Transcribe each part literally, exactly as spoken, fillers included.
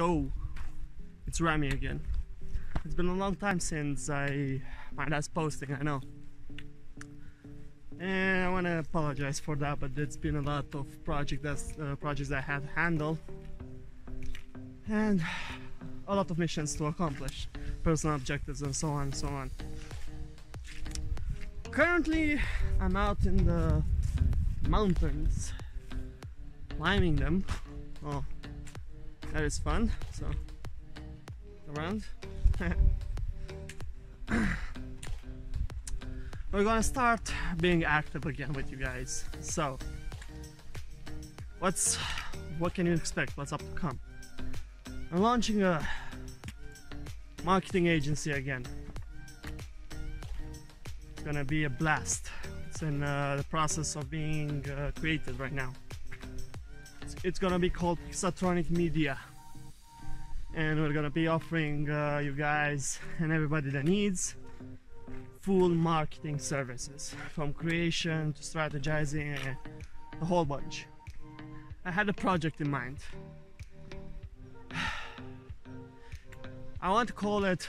Yo, it's Rami again. It's been a long time since I my last posting, I know. And I want to apologize for that, but it's been a lot of project that's, uh, projects I have handled and a lot of missions to accomplish, personal objectives and so on and so on. Currently, I'm out in the mountains, climbing them. Oh, that is fun. So, around. We're gonna start being active again with you guys. So, what's what can you expect? What's up to come? I'm launching a marketing agency again. It's gonna be a blast. It's in uh, the process of being uh, created right now. It's, it's gonna be called Xatronic Media, and we're gonna be offering uh, you guys and everybody that needs full marketing services, from creation to strategizing, a whole bunch. I had a project in mind. I want to call it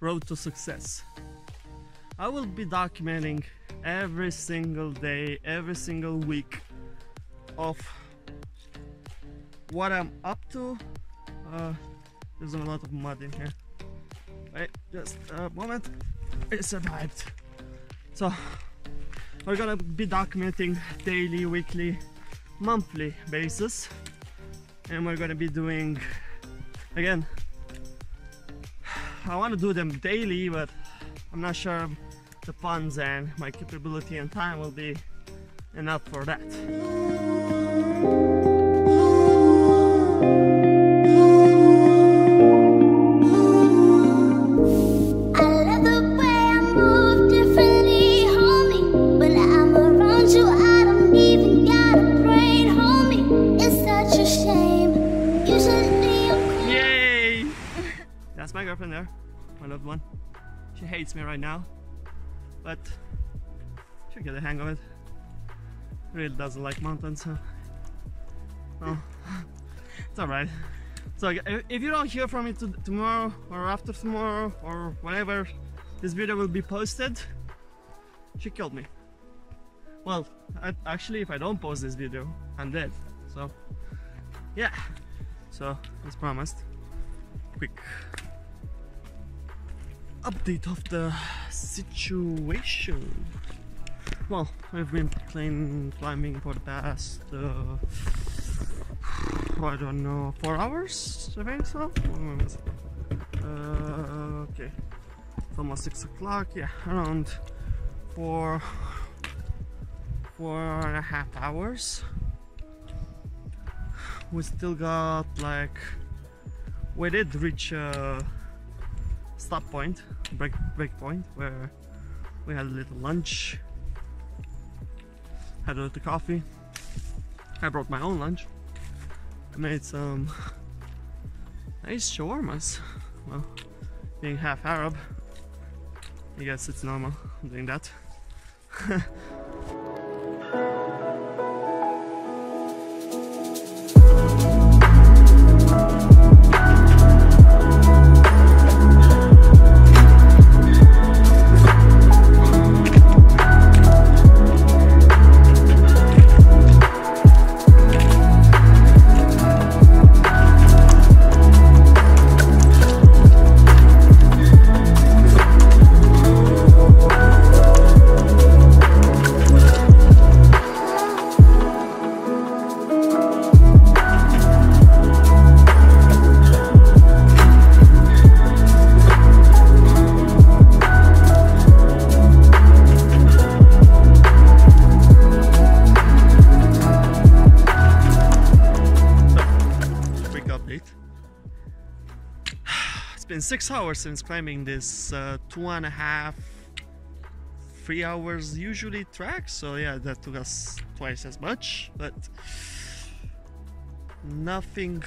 Road to Success. I will be documenting every single day, every single week of what I'm up to. Uh, there's a lot of mud in here. Wait, just a moment. It survived. So we're gonna be documenting daily, weekly, monthly basis, and we're gonna be doing again. I want to do them daily, but I'm not sure the funds and my capability and time will be enough for that. My girlfriend there, my loved one. She hates me right now, but she'll get the hang of it. Really doesn't like mountains, huh? Oh, it's alright. So if you don't hear from me to tomorrow or after tomorrow or whenever this video will be posted, she killed me. Well, I, actually if I don't post this video, I'm dead. So yeah, so as promised, quick update of the situation. Well, I've been plain climbing for the past uh, I don't know, four hours I think so. Uh, okay, it's almost six o'clock. Yeah, around four four and a half hours. We still got like we did reach. Uh, Stop point, break break point, where we had a little lunch, had a little coffee. I brought my own lunch. I made some nice shawarmas. Well, being half Arab, I guess it's normal doing that. It's been six hours since climbing this uh, two and a half, three hours usually track. So yeah, that took us twice as much, but nothing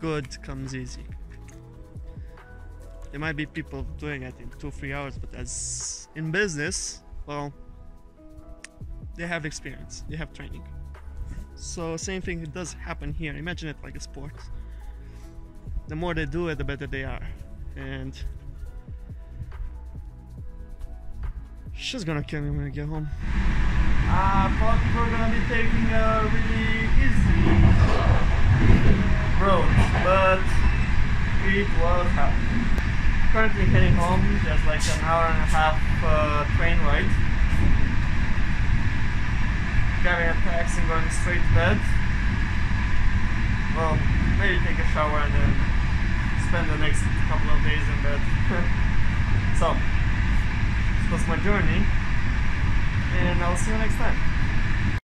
good comes easy. There might be people doing it in two, three hours, but as in business, well, they have experience, they have training. So same thing does happen here. Imagine it like a sport. The more they do it, the better they are. And she's gonna kill me when I get home. I thought we were gonna be taking a really easy road, but it was happening. Currently heading home, there's like an hour and a half uh, train ride. Grabbing a taxi and going straight to bed. Well, maybe take a shower and then spend the next couple of days in bed. So, this was my journey, and I'll see you next time.